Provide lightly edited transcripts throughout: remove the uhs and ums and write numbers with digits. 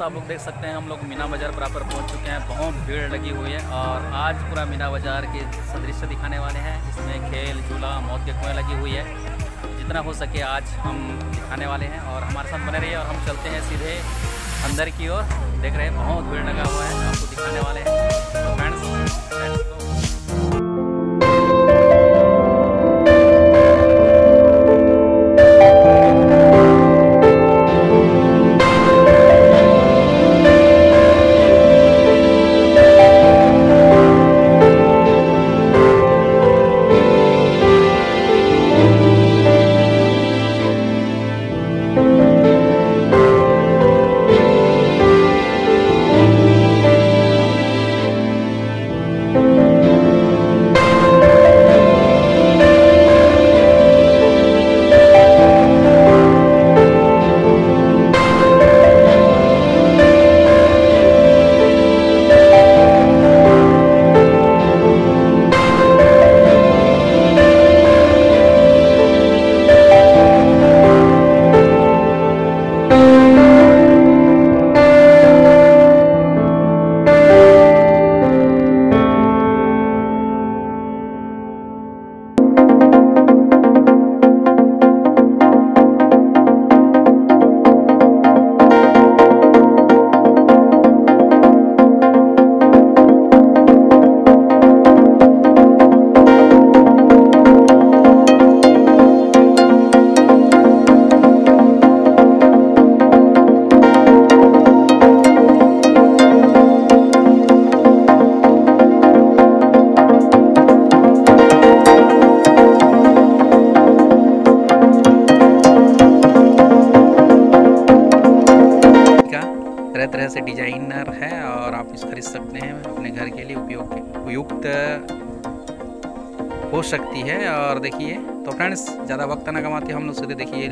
Guys आप लोग देख सकते हैं हम लोग मीना बाज़ार बराबर पहुंच चुके हैं। बहुत भीड़ लगी हुई है और आज पूरा मीना बाज़ार के दृश्य दिखाने वाले हैं। इसमें खेल झूला मौत के कुएँ लगी हुई है, जितना हो सके आज हम दिखाने वाले हैं और हमारे साथ बने रहिए। और हम चलते हैं सीधे अंदर की ओर। देख रहे हैं बहुत भीड़ लगा हुआ है, आपको दिखाने वाले हैं। तो फ्रेंड्स तरह तरह से डिजाइनर है और आप इस खरीद सकते हैं अपने घर के लिए उपयुक्त हो सकती है। और देखिए तो फ्रेंड्स ज़्यादा वक्त ना कमाते हम लोग सीधे देखिए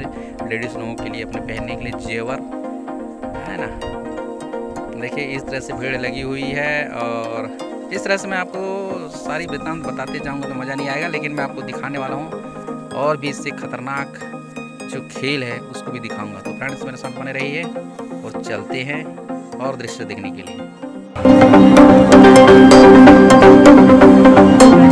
लेडीज़ लोगों के लिए अपने पहनने के लिए जेवर है ना। देखिए इस तरह से भीड़ लगी हुई है और इस तरह से मैं आपको सारी वृत्तांत बताते जाऊँगा तो मज़ा नहीं आएगा, लेकिन मैं आपको दिखाने वाला हूँ और भी इससे खतरनाक जो खेल है उसको भी दिखाऊंगा। तो फ्रेंड्स मेरे साथ बने रहिए और चलते हैं और दृश्य देखने के लिए।